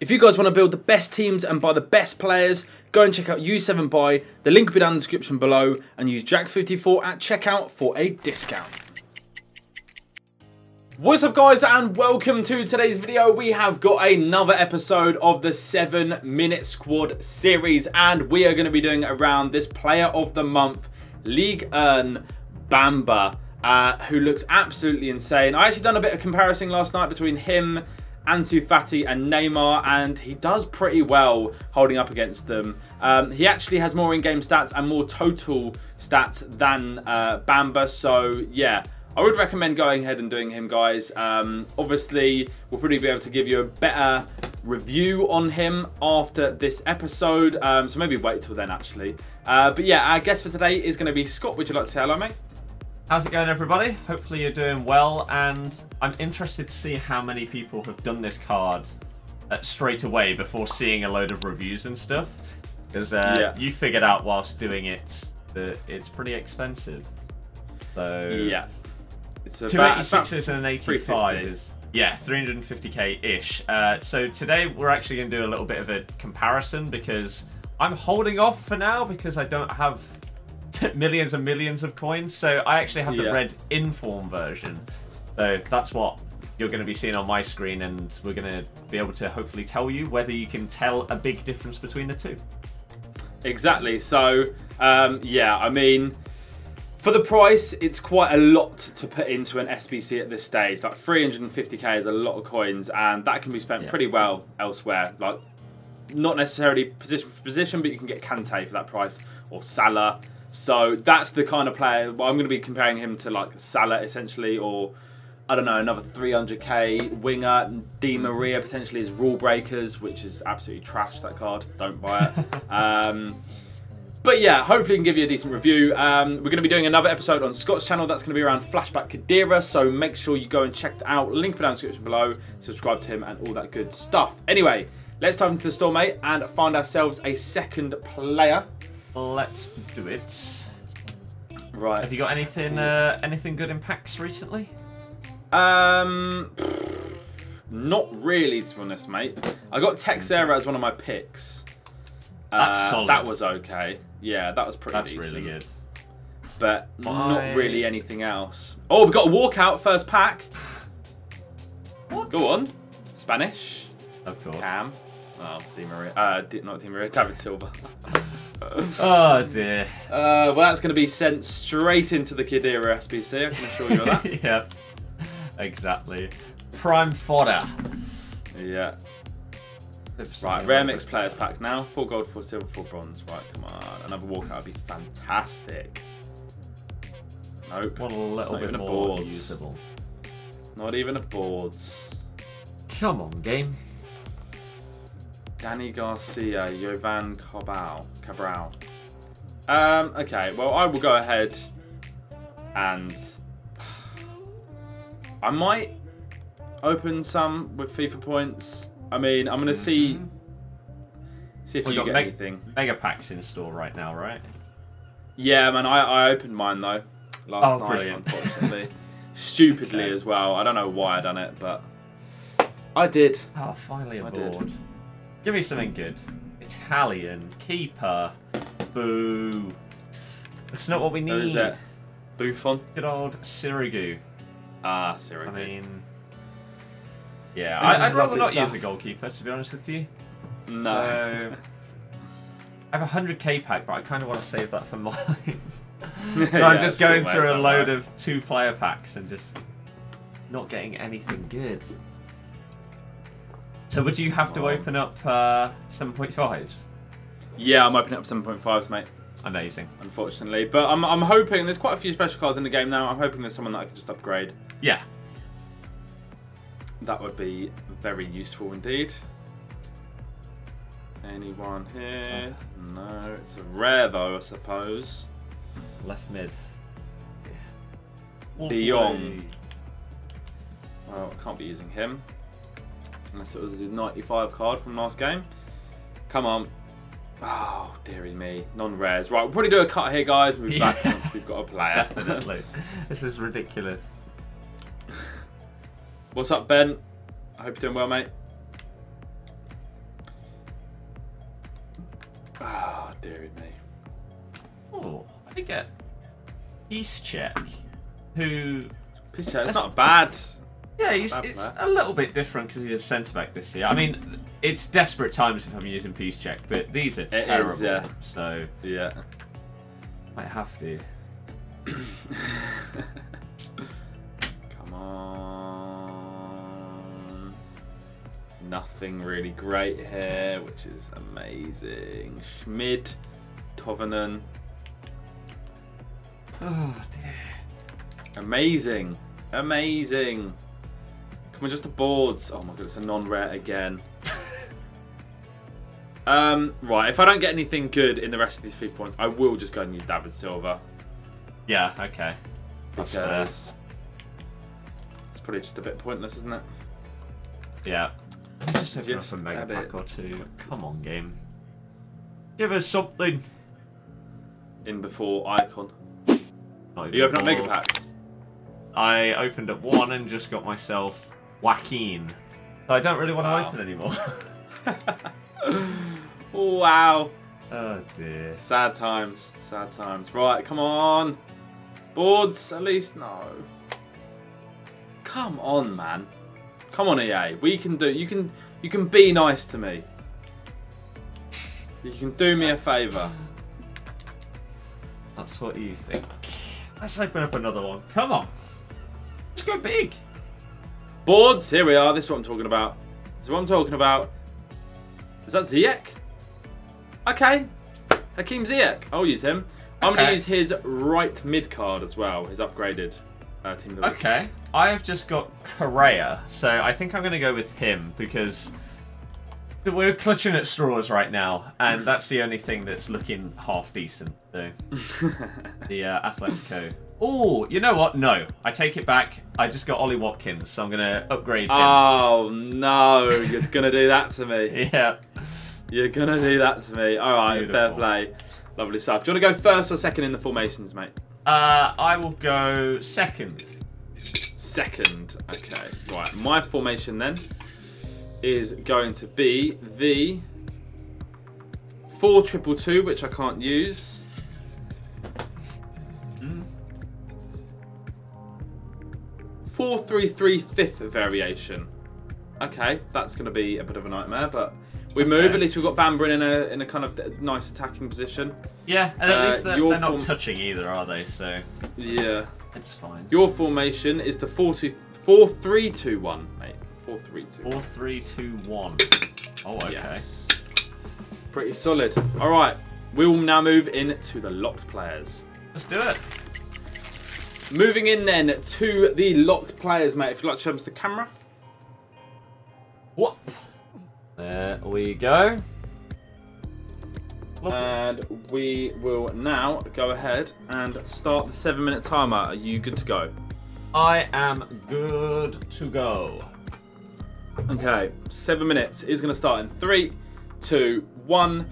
If you guys want to build the best teams and buy the best players, go and check out U7Buy. The link will be down in the description below, and use Jack54 at checkout for a discount. What's up guys, and welcome to today's video. We have got another episode of the 7-Minute Squad series, and we are going to be doing around this Player of the Month, Ligue 1 Bamba, who looks absolutely insane. I actually done a bit of comparison last night between him, Ansu Fati and Neymar, and he does pretty well holding up against them. He actually has more in-game stats and more total stats than Bamba, so yeah, I would recommend going ahead and doing him, guys. Obviously, we'll probably be able to give you a better review on him after this episode, so maybe wait till then, actually. But yeah, our guest for today is going to be Scott. Would you like to say hello, mate? How's it going, everybody? Hopefully you're doing well, and I'm interested to see how many people have done this card straight away before seeing a load of reviews and stuff, because you figured out whilst doing it that it's pretty expensive. So yeah, it's about 286s and an 85 is, yeah, 350k ish. So today we're actually going to do a little bit of a comparison, because I'm holding off for now because I don't have millions and millions of coins, so I actually have the red inform version, so that's what you're going to be seeing on my screen, and we're going to be able to hopefully tell you whether you can tell a big difference between the two. Exactly. So yeah, I mean, for the price, it's quite a lot to put into an SBC at this stage. Like 350k is a lot of coins, and that can be spent pretty well elsewhere, like not necessarily position for position, but you can get Kante for that price, or Salah. So that's the kind of player. Well, I'm going to be comparing him to like Salah essentially, or I don't know, another 300k winger. Di Maria potentially is rule breakers, which is absolutely trash, that card. Don't buy it. But yeah, hopefully we can give you a decent review. We're going to be doing another episode on Scott's channel. That's going to be around Flashback Kadira, so make sure you go and check that out. Link down in the description below. Subscribe to him and all that good stuff. Anyway, let's dive into the store, mate, and find ourselves a second player. Let's do it. Right. Have you got anything anything good in packs recently? Not really, to be honest, mate. I got Texera as one of my picks. That's solid. That was okay. Yeah, that was pretty decent. That's really good. But not really anything else. Oh, we got a walkout first pack. What? Go on. Spanish. Of course. Cam. Oh, Di Maria. Not Di Maria. David Silva. Oh dear. Well, that's going to be sent straight into the Kadira SBC, I can assure you of that. Yeah, exactly. Prime fodder. Yeah. Right, rare mixed players pack now. 4 gold, 4 silver, 4 bronze. Right, come on. Another walkout would be fantastic. Nope. One little bit more usable. Not even a boards. Come on, game. Danny Garcia, Jovan Cabal. Okay, well, I will go ahead and I might open some with FIFA points. I mean, I'm gonna see if you get anything. Mega packs in store right now, right? Yeah, man, I opened mine though last night, unfortunately. Stupidly as well. I don't know why I done it, but I did. Oh, finally a board. Give me something good. Italian keeper. Boo. That's not what we need. Who is it? Buffon. Good old Sirigu. Ah, Sirigu. I mean, yeah, I'd rather not use a goalkeeper, to be honest with you. No. I have a 100k pack, but I kind of want to save that for mine. So I'm just going through a load of 2-player packs and just not getting anything good. So would you have to open up 7.5s? Yeah, I'm opening up 7.5s, mate. Amazing. Unfortunately. But I'm hoping, there's quite a few special cards in the game now, I'm hoping there's someone that I can just upgrade. Yeah. That would be very useful indeed. Anyone here? No. It's a rare though, I suppose. Left mid. Yeah. Beyond. Well, I can't be using him. Unless it was his 95 card from last game. Come on. Oh, dearie me. Non-rares. Right, we'll probably do a cut here, guys. We'll be back once we've got a player. Definitely. This is ridiculous. What's up, Ben? I hope you're doing well, mate. daring me. Oh, I get Peace Check, who... Peace Check, it's not bad. Yeah, he's, it's man. A little bit different because he's a centre-back this year. I mean, it's desperate times if I'm using Peace Check, but these are terrible. Is, yeah. So, yeah. Might have to. Come on. Nothing really great here, which is amazing. Schmidt, Tovenen. Oh, dear. Amazing. Amazing. Come on, just the boards. Oh, my God, it's a non-rare again. Right, if I don't get anything good in the rest of these 3 points, I will just go and use David Silva. Yeah, okay. That's fair. It's probably just a bit pointless, isn't it? Yeah. Just open up a mega pack or two. Come on, game. Give us something. In before icon. You open up mega packs? I opened up one and just got myself Joaquin. So I don't really want to open anymore. Wow. Oh dear. Sad times. Sad times. Right, come on. Boards, at least. No. Come on, man. Come on, EA. We can do. You can be nice to me. You can do me a favour. That's what you think. Let's open up another one. Come on. Let's go big. Boards. Here we are. This is what I'm talking about. This is what I'm talking about. Is that Ziyech? Okay. Hakim Ziyech. I'll use him. I'm going to use his right mid card as well. His upgraded team. Okay. I have just got Correa. So I think I'm going to go with him because we're clutching at straws right now. And that's the only thing that's looking half decent. So. The Atletico. Oh, you know what? No, I take it back. I just got Ollie Watkins, so I'm going to upgrade him. Oh, no. You're going to do that to me. Yeah. You're going to do that to me. All right, beautiful. Fair play. Lovely stuff. Do you want to go first or second in the formations, mate? I will go second. Second. Okay. Right. My formation then is going to be the 4-2-2-2, which I can't use. Mm. 4-3-3-5 variation. Okay, that's going to be a bit of a nightmare, but we move. At least we've got Bamber in a kind of nice attacking position. Yeah, and at least they're not touching either, are they? So yeah, it's fine. Your formation is the 4-3-2-1, mate. 4-3-2. 4-3-2-1. Oh, okay. Yes. Pretty solid. All right, we will now move into the locked players. Let's do it. Moving in then to the locked players, mate. If you'd like to show us the camera. What? There we go. Lovely. And we will now go ahead and start the 7-minute timer. Are you good to go? I am good to go. Okay, 7 minutes is going to start in 3, 2, 1.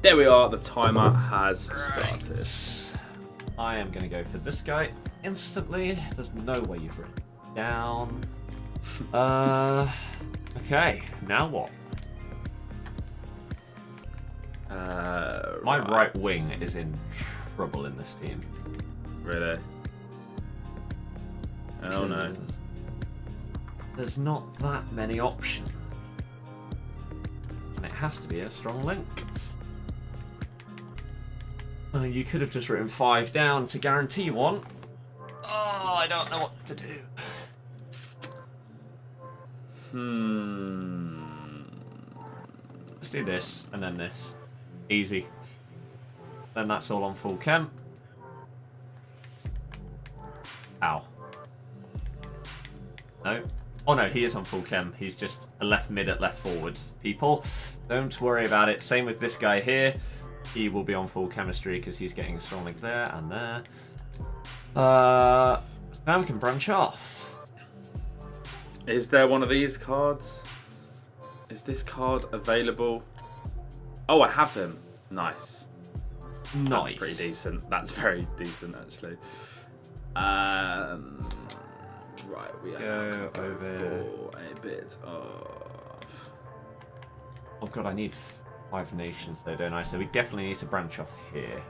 There we are. The timer has started. I am going to go for this guy instantly. There's no way you've written it down. Okay, now what? My right wing is in trouble in this team. Really? Oh no. There's not that many options. And it has to be a strong link. You could have just written 5 down to guarantee one. Oh, I don't know what to do. Let's do this and then this. Easy. Then that's all on full chem. Ow. No. Oh no, he is on full chem. He's just a left mid at left forward. People, don't worry about it. Same with this guy here. He will be on full chemistry because he's getting a strong link there and there. Now we can branch off. Is there one of these cards? Is this card available? Oh, I have him. Nice. Nice. That's pretty decent. That's very decent, actually. Right, we are going for a bit of... Oh, God, I need 5 nations though, don't I? So we definitely need to branch off here.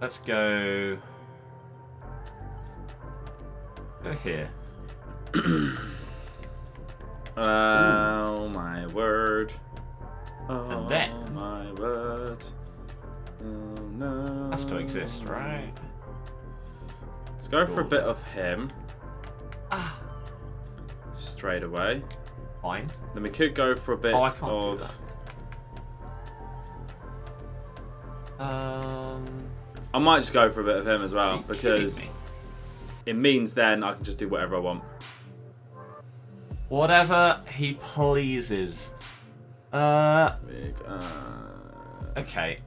Let's go... go here. Oh my word. Oh, and then... my word. Oh no. Has to exist, right? Let's go for a bit of him. Ah. Straight away. Fine. Then we could go for a bit of... I might just go for a bit of him as well, because it means then I can just do whatever I want. Whatever he pleases. Okay,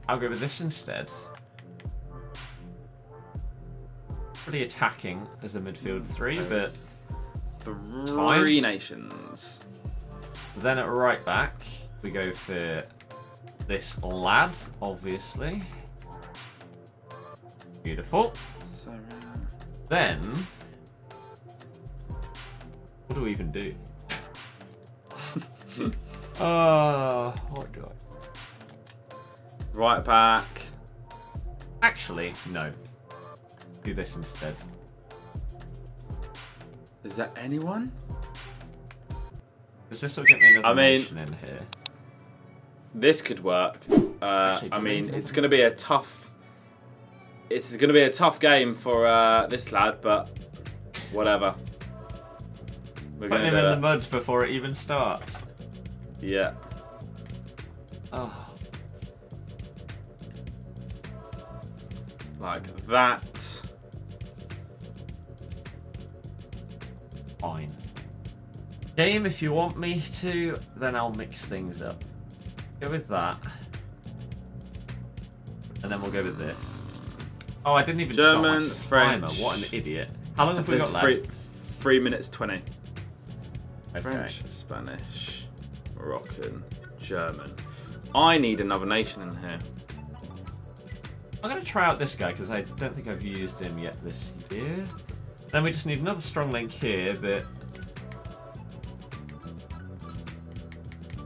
I'll go with this instead. Pretty attacking as a midfield three, so but... Three nations. Then at right back, we go for this lad, obviously. Beautiful. Sarah. Then, what do we even do? What do I? Right back. Actually, no. Do this instead. Is there anyone? Does this will get me another nation in here? This could work. Actually, I mean, it's going to be a tough. It's going to be a tough game for this lad, but whatever. We're putting him in the mud before it even starts. Yeah. Oh. Like that. Fine. Game, if you want me to, then I'll mix things up. Go with that. And then we'll go with this. Oh, I didn't even German, French. Timer. What an idiot. How long have we got left? 3 minutes 20. Okay. French, Spanish, Moroccan, German. I need another nation in here. I'm going to try out this guy because I don't think I've used him yet this year. Then we just need another strong link here, but...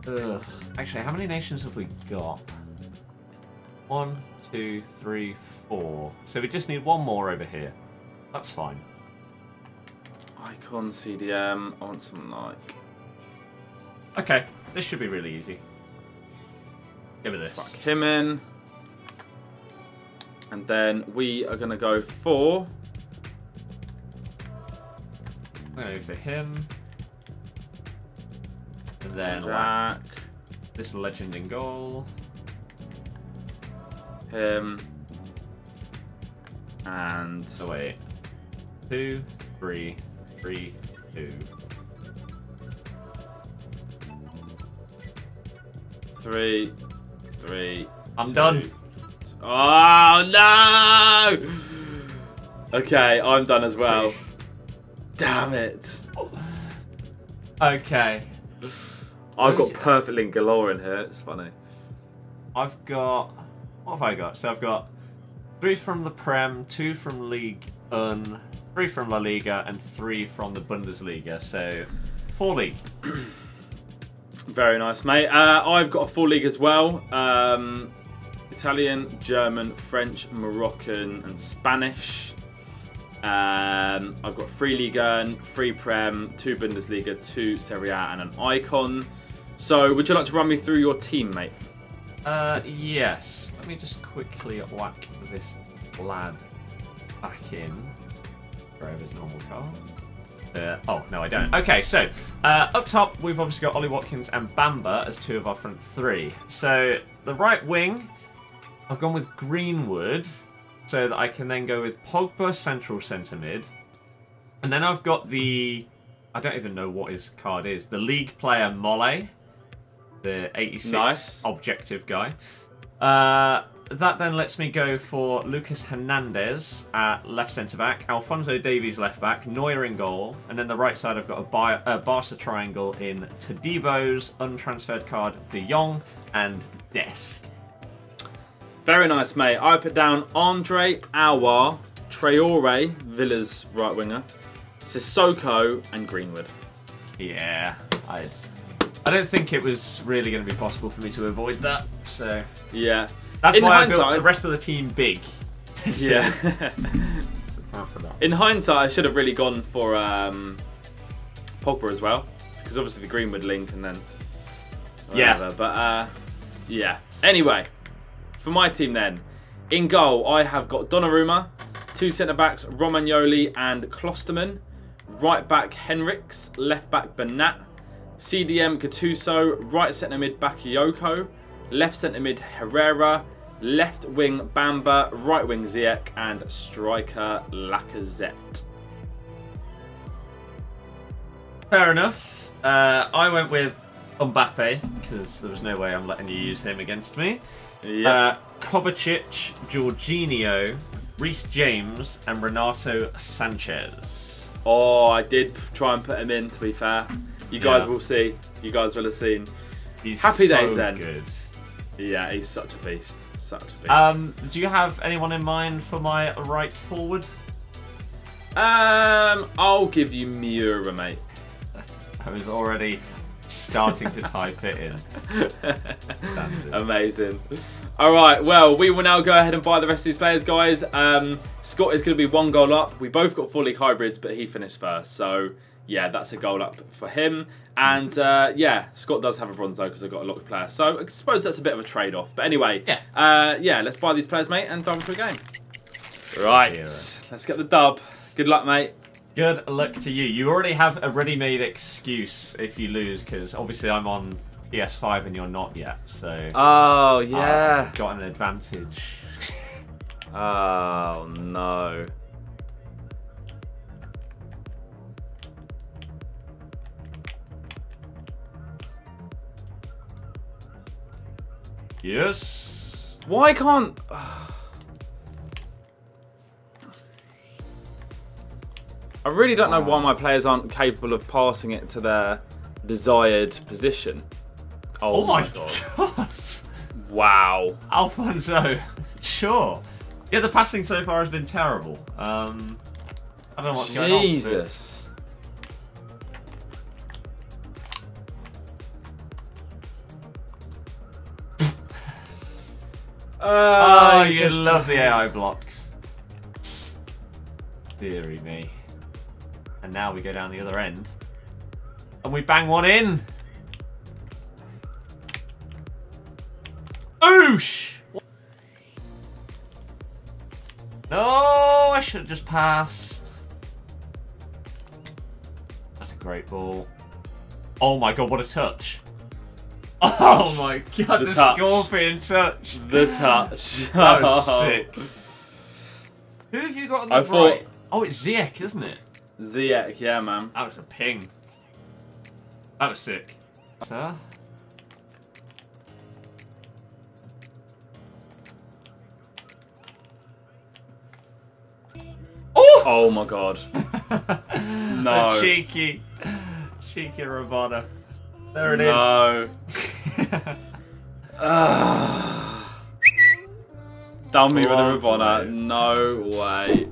Ugh. Actually, how many nations have we got? 1, 2, 3, 4. So we just need one more over here. That's fine. Icon, CDM, I want something like... Okay, this should be really easy. Give it this. Let's pack him in. And then we are going to go for... I'm going to go for him. And then Jack. This legend in goal. Him. And... Oh, wait. 2, 3, 3, 2. 3, 3, 2. I'm done. Oh, no! Okay, I'm done as well. Damn it. Okay. I've got perfect link galore in here. It's funny. I've got... What have I got? So I've got 3 from the Prem, 2 from Ligue 1, 3 from La Liga, and 3 from the Bundesliga. So 4 league. Very nice, mate. I've got a 4 league as well. Italian, German, French, Moroccan, and Spanish. I've got 3 Ligue 1, 3 Prem, 2 Bundesliga, 2 Serie A, and an icon. So, would you like to run me through your team, mate? Yes. Let me just quickly whack this lad back in. Throw his normal card. Oh, no, I don't. Okay, so, up top, we've obviously got Ollie Watkins and Bamba as 2 of our front 3. So, the right wing, I've gone with Greenwood. So that I can then go with Pogba, central centre mid. And then I've got the... I don't even know what his card is. The league player, Mole. The 86 nice. Objective guy. That then lets me go for Lucas Hernandez at left centre back. Alphonso Davies left back. Neuer in goal. And then the right side I've got a Barca triangle in Tadebo's untransferred card, De Jong, and Dest. Very nice, mate. I put down Andre Aouar, Traore, Villa's right winger, Sissoko, and Greenwood. Yeah, I I don't think it was really going to be possible for me to avoid that. So yeah, that's why I built the rest of the team big. Yeah. For that. In hindsight, I should have really gone for Pogba as well, because obviously the Greenwood link and then whatever. Yeah. But yeah. Anyway, for my team then, in goal I have got Donnarumma, two centre backs Romagnoli and Klosterman, right back Henrichs, left back Bernat, CDM Gattuso, right centre mid Bakayoko, left centre mid Herrera, left wing Bamba, right wing Ziyech, and striker Lacazette. Fair enough. I went with Mbappe because there was no way I'm letting you use him against me. Yep. Kovacic, Jorginho, Reece James, and Renato Sanchez. Oh, I did try and put him in, to be fair. You guys will see. You guys will have seen. He's Happy so days then. Good. Yeah, he's such a beast. Such a beast. Do you have anyone in mind for my right forward? I'll give you Miura, mate. I was already starting to type it in. Amazing. All right, well, we will now go ahead and buy the rest of these players, guys. Scott is going to be one goal up. We both got 4 league hybrids, but he finished first. So, yeah, that's a goal up for him. And, yeah, Scott does have a bronzo because I've got a lot of players. So, I suppose that's a bit of a trade-off. But anyway, yeah, let's buy these players, mate, and dive into the game. Right, let's get the dub. Good luck, mate. Good luck to you. You already have a ready-made excuse if you lose, because obviously I'm on PS5 and you're not yet, so... Oh, yeah. I've got an advantage. Oh, no. Yes. Why can't... I really don't know why my players aren't capable of passing it to their desired position. Oh my god. Wow. Alfonso. Sure. Yeah, the passing so far has been terrible. I don't know what's going on. Jesus. Oh, you just love the AI blocks. Deary me. And now we go down the other end. And we bang one in. Oosh! No, I should have just passed. That's a great ball. Oh my god, what a touch. Oh my god, the scorpion touch. The touch. That was sick. Who have you got on the right? Oh, it's Ziyech, isn't it? Ziyech, yeah, man. That was a ping. That was sick. Sir? Oh! Oh my god. No. A cheeky, cheeky Rabada. There it is. No. Dummy with a Rabada. No way.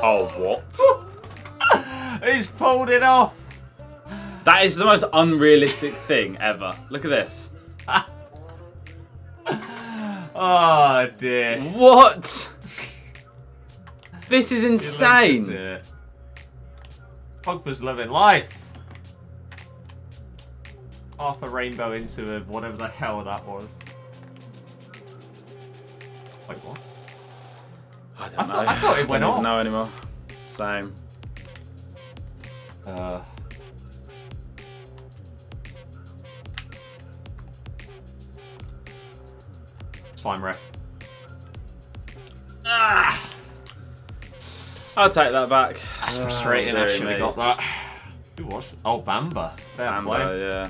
Oh, what? He's pulled it off. That is the most unrealistic thing ever. Look at this. Oh, dear. What? This is insane. Pogba's loving life. Half a rainbow into a whatever the hell that was. Wait, what? I thought it went off. I don't know anymore. Same. It's fine, ref. Ah! I'll take that back. That's frustrating. I should have got that. Who was it? Oh, Bamba. Bamba, yeah.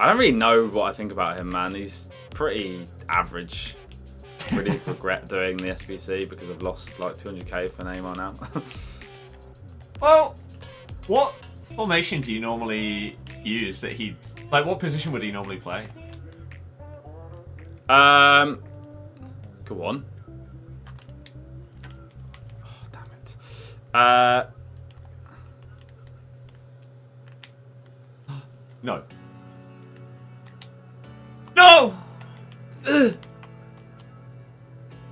I don't really know what I think about him, man. He's pretty average. Really regret doing the SBC because I've lost like 200k for Neymar now. Well, what formation do you normally use that he... Like, what position would he normally play? Go on. Oh, damn it. No. No! Ugh.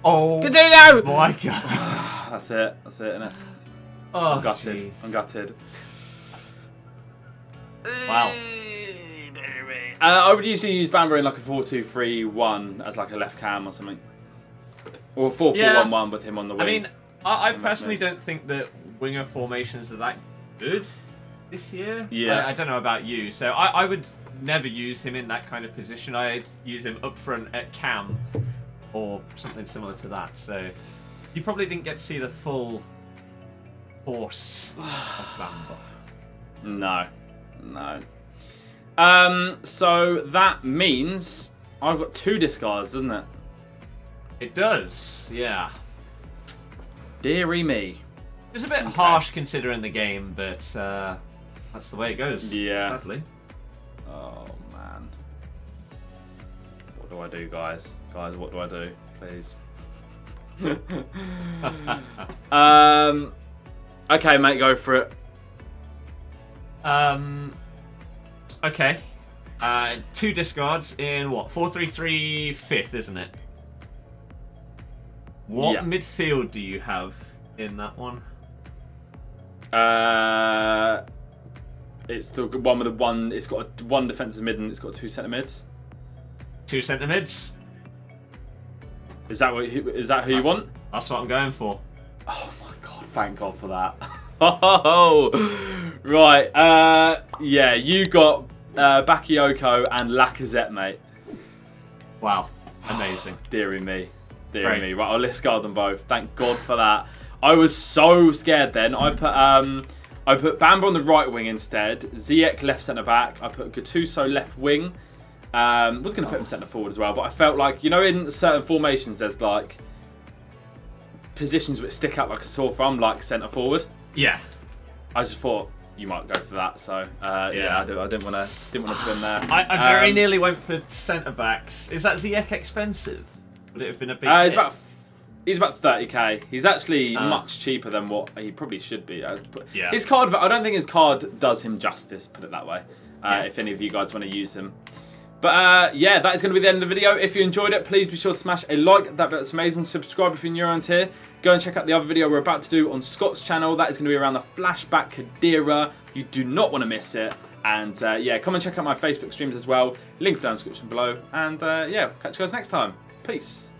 Oh. Coutinho! My God. That's it. That's it, innit? Oh, I'm gutted. Geez. I'm gutted. Wow. I would usually use Bamber in like a 4-2-3-1 as like a left cam or something. Or 4-4-1-1 with him on the wing. I mean, I personally don't think that winger formations are that good this year. Yeah. I don't know about you. So I would never use him in that kind of position. I'd use him up front at cam or something similar to that. So you probably didn't get to see the full force of Bamber. No. No. So that means I've got two discards, doesn't it? It does, yeah. Deary me. It's a bit harsh considering the game, but that's the way it goes. Yeah. Sadly. Oh, man. What do I do, guys? Guys, what do I do? Please. Okay, mate, go for it. Okay. Two discards in what? 4-3-3 fifth, isn't it? What midfield do you have in that one? It's the one with the one. It's got one defensive mid and it's got two centre mids. Two centre mids. Is that what? Is that who you want? That's what I'm going for. Oh my God! Thank God for that. Oh, right. Yeah, you got Bakayoko and Lacazette, mate. Wow, amazing. Oh, dearie me. Dear me. Right, I'll discard them both. Thank God for that. I was so scared then. I put Bamber on the right wing instead. Ziyech left centre back. I put Gattuso left wing. Was going to put him centre forward as well, but I felt like, you know, in certain formations there's like positions which stick out like a sore thumb, like centre forward. Yeah. I just thought you might go for that, so yeah, I didn't want to put him there. I very nearly went for centre backs. Is that Ziyech expensive? Would it have been a big hit? He's about 30k. He's actually much cheaper than what he probably should be. Yeah. His card, I don't think his card does him justice, put it that way, if any of you guys want to use him. But yeah, that is going to be the end of the video. If you enjoyed it, please be sure to smash a like. That bit's amazing. Subscribe if you're new around here. Go and check out the other video we're about to do on Scott's channel. That is going to be around the flashback Kadira. You do not want to miss it. And yeah, come and check out my Facebook streams as well. Link down in the description below. And yeah, catch you guys next time. Peace.